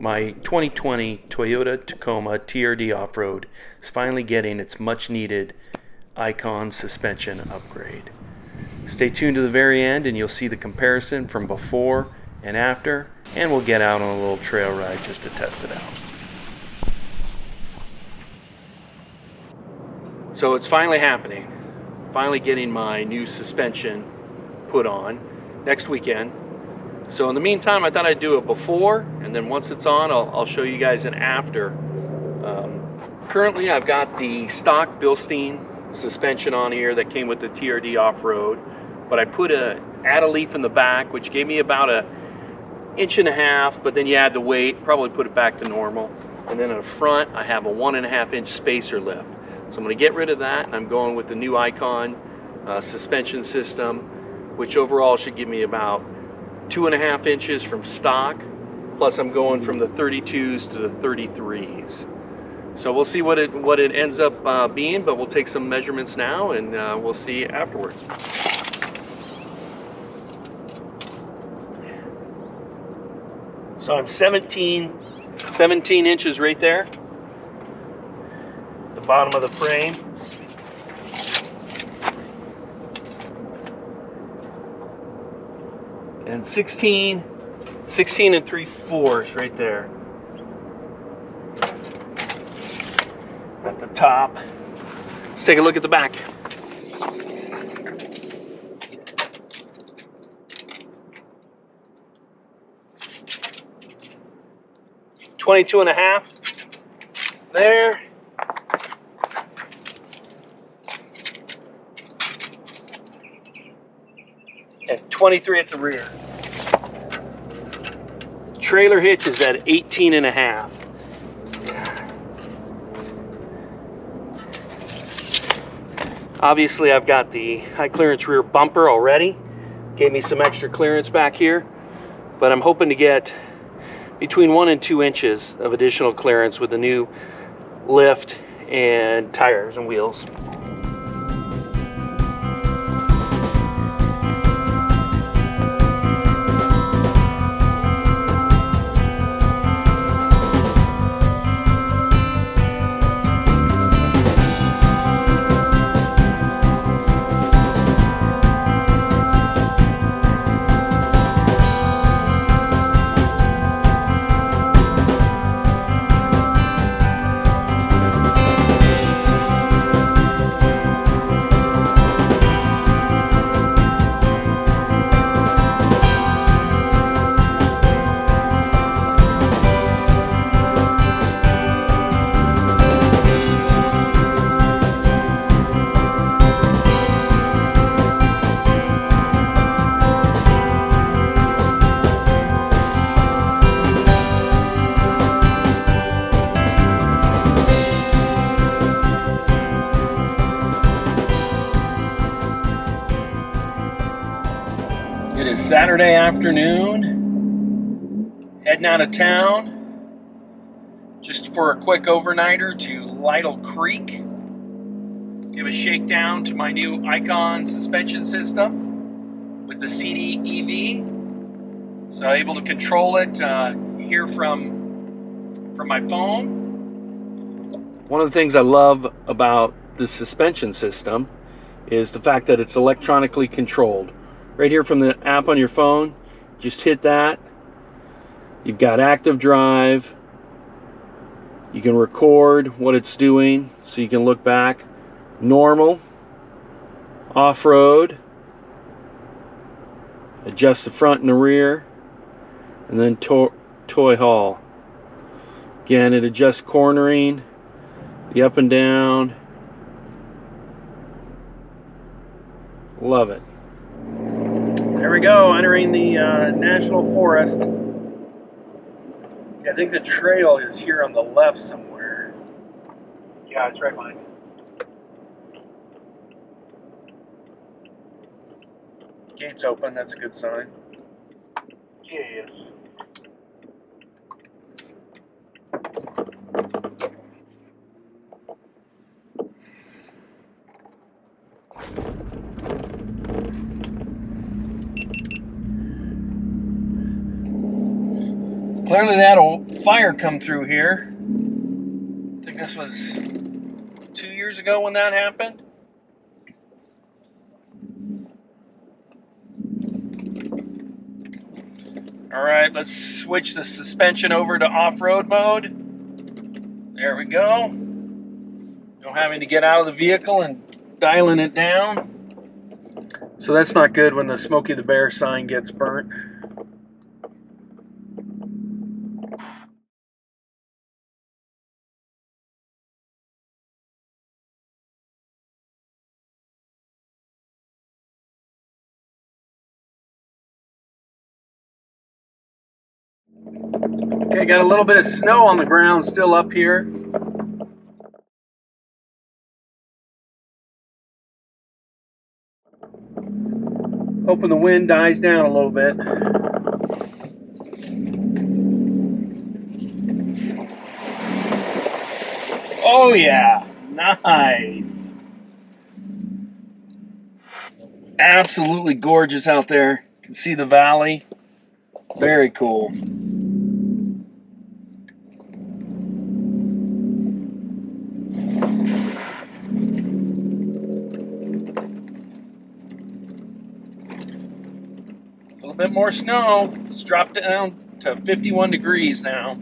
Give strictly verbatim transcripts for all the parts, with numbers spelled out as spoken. My twenty twenty Toyota Tacoma T R D Off-Road is finally getting its much-needed Icon suspension upgrade. Stay tuned to the very end and you'll see the comparison from before and after, and we'll get out on a little trail ride just to test it out. So it's finally happening. Finally getting my new suspension put on next weekend. So in the meantime, I thought I'd do it before, and then once it's on, I'll, I'll show you guys an after. Um, currently, I've got the stock Bilstein suspension on here that came with the T R D Off-Road, but I put a add a leaf in the back, which gave me about an inch and a half, but then you had to wait, probably put it back to normal. And then in the front, I have a one and a half inch spacer left. So I'm going to get rid of that, and I'm going with the new Icon uh, suspension system, which overall should give me about two and a half inches from stock, plus I'm going from the thirty-twos to the thirty-threes. So we'll see what it what it ends up uh, being, but we'll take some measurements now and uh, we'll see afterwards. So I'm seventeen, seventeen inches right there, the bottom of the frame. And sixteen, sixteen and three fourths right there at the top. Let's take a look at the back. twenty-two and a half there. And twenty-three at the rear. The trailer hitch is at eighteen and a half. Obviously, I've got the high clearance rear bumper already. Gave me some extra clearance back here, but I'm hoping to get between one and two inches of additional clearance with the new lift and tires and wheels. Saturday afternoon, heading out of town just for a quick overnighter to Lytle Creek. Give a shakedown to my new Icon suspension system with the C D E V. So able to control it uh, here from, from my phone. One of the things I love about this suspension system is the fact that it's electronically controlled. Right here from the app on your phone, just hit that. You've got active drive. You can record what it's doing so you can look back. Normal, off-road, adjust the front and the rear, and then to toy haul. Again, it adjusts cornering, the up and down. Love it. There we go, entering the uh, National Forest. I think the trail is here on the left somewhere. Yeah, it's right behind me. Gate's open, that's a good sign. Yeah, it is. Clearly that old fire come through here. I think this was two years ago when that happened. All right, let's switch the suspension over to off-road mode. There we go. No having to get out of the vehicle and dialing it down. So that's not good when the Smokey the Bear sign gets burnt. Okay, got a little bit of snow on the ground still up here. Hoping the wind dies down a little bit. Oh yeah, nice. Absolutely gorgeous out there. You can see the valley. Very cool. Bit more snow. It's dropped down to fifty-one degrees now.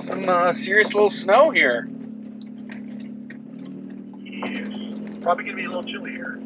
Some uh, serious little snow here. Yes. Probably gonna be a little chilly here.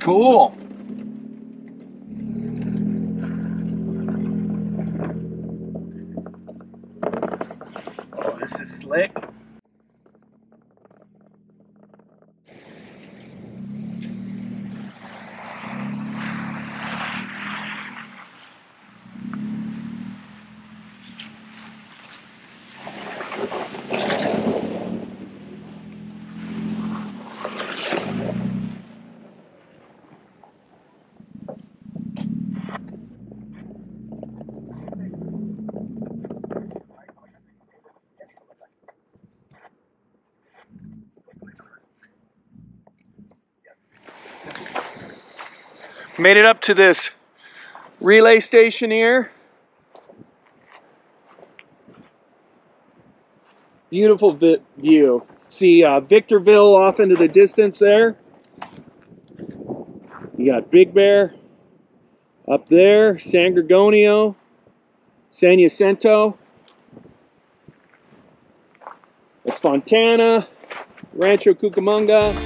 Cool. Oh, this is slick. Made it up to this relay station here. Beautiful view. See uh, Victorville off into the distance there. You got Big Bear up there, San Gregorio, San Jacinto. That's Fontana, Rancho Cucamonga.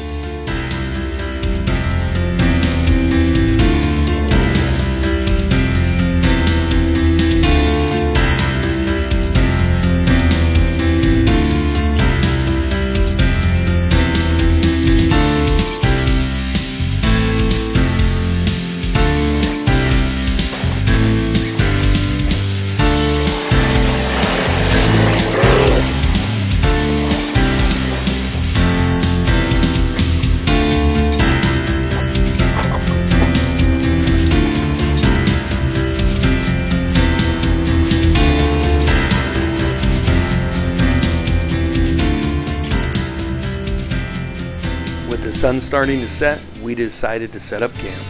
Sun starting to set, we decided to set up camp.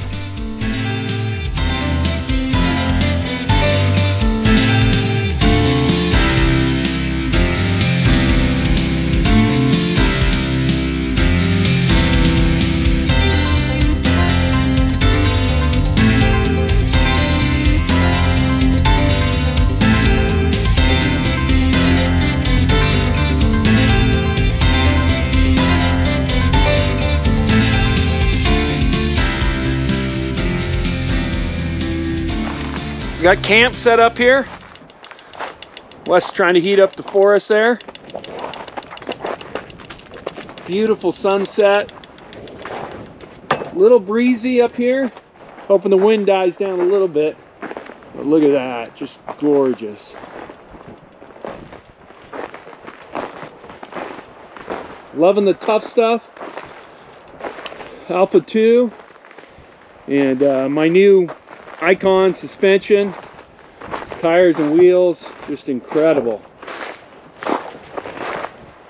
Got camp set up here. Wes trying to heat up the forest there. Beautiful sunset. Little breezy up here. Hoping the wind dies down a little bit. But look at that, just gorgeous. Loving the Tuff Stuff Alpha two and uh, my new Icon suspension. Its tires and wheels, just incredible.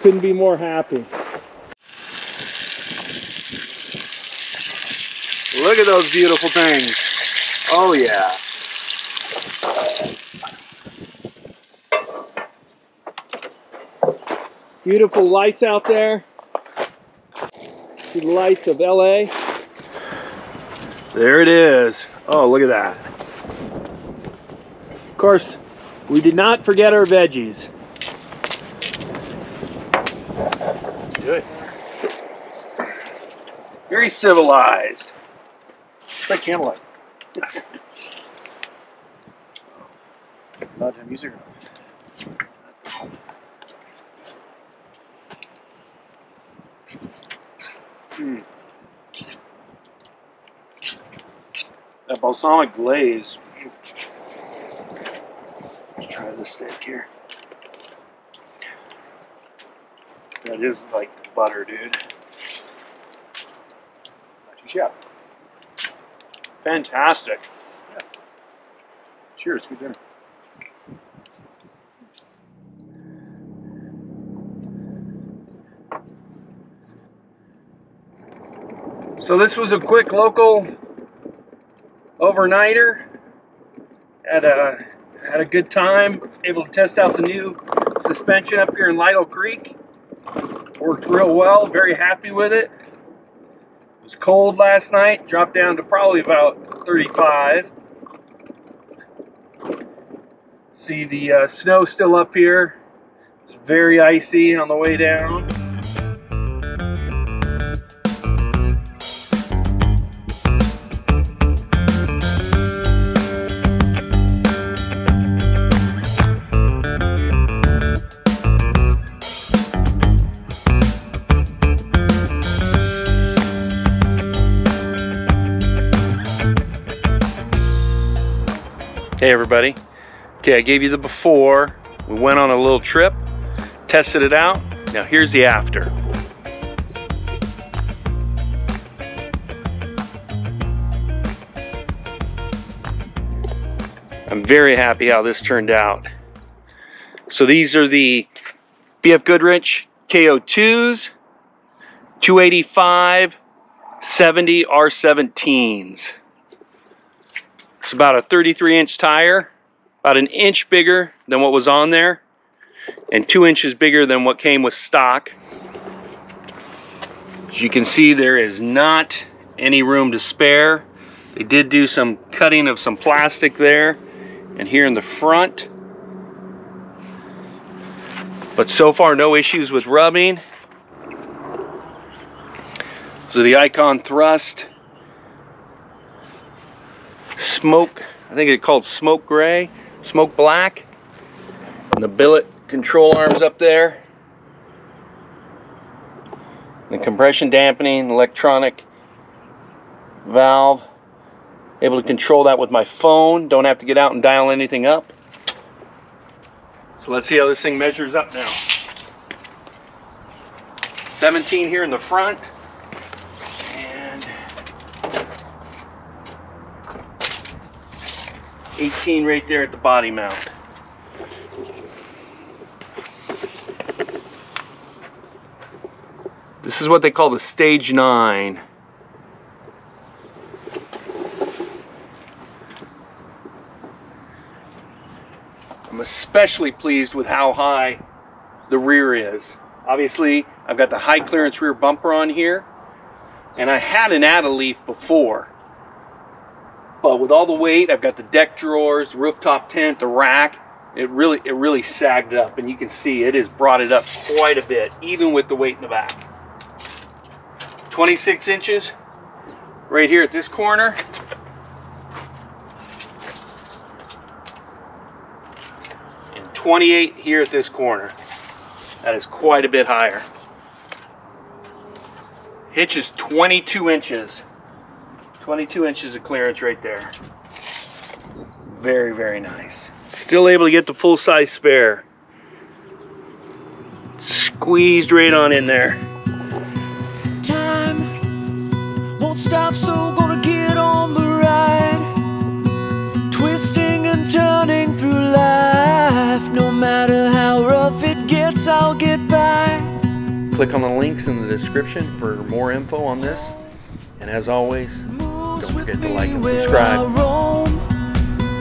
Couldn't be more happy. Look at those beautiful things. Oh yeah. Beautiful lights out there. See the lights of L A. There it is. Oh, look at that. Of course, we did not forget our veggies. Let's do it. Very civilized. It's like candlelight. Not to music. Hmm. That balsamic glaze. Let's try this steak here. That is like butter, dude. Yeah. Fantastic. Yeah. Cheers. Good dinner. So this was a quick local overnighter. Had a had a good time. Able to test out the new suspension up here in Lytle Creek. Worked real well. Very happy with it. It was cold last night. Dropped down to probably about thirty-five. See the uh, snow still up here. It's very icy on the way down. Hey everybody. Okay, I gave you the before. We went on a little trip, tested it out. Now here's the after. I'm very happy how this turned out. So these are the B F Goodrich K O twos, two eighty-five, seventy R seventeens. It's about a thirty-three inch tire, about an inch bigger than what was on there, and two inches bigger than what came with stock. As you can see, there is not any room to spare. They did do some cutting of some plastic there, and here in the front. But so far, no issues with rubbing. So the Icon Thrust. Smoke, I think it's called smoke gray, smoke black, and the billet control arms up there. The compression dampening electronic valve. Able to control that with my phone. Don't have to get out and dial anything up. So let's see how this thing measures up now. seventeen here in the front. eighteen right there at the body mount. This is what they call the stage nine. I'm especially pleased with how high the rear is. Obviously, I've got the high clearance rear bumper on here, and I had an Adelief before. But with all the weight, I've got the deck drawers, the rooftop tent, the rack. It really, it really sagged up, and you can see it has brought it up quite a bit, even with the weight in the back. twenty-six inches, right here at this corner. And twenty-eight here at this corner. That is quite a bit higher. Hitch is twenty-two inches. twenty-two inches of clearance right there. Very, very nice. Still able to get the full-size spare. Squeezed right on in there. Time won't stop, so gonna get on the ride. Twisting and turning through life. No matter how rough it gets, I'll get by. Click on the links in the description for more info on this. And as always, don't forget to like and subscribe.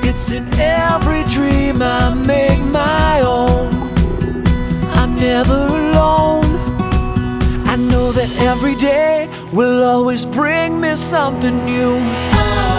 It's in every dream I make my own. I'm never alone. I know that every day will always bring me something new.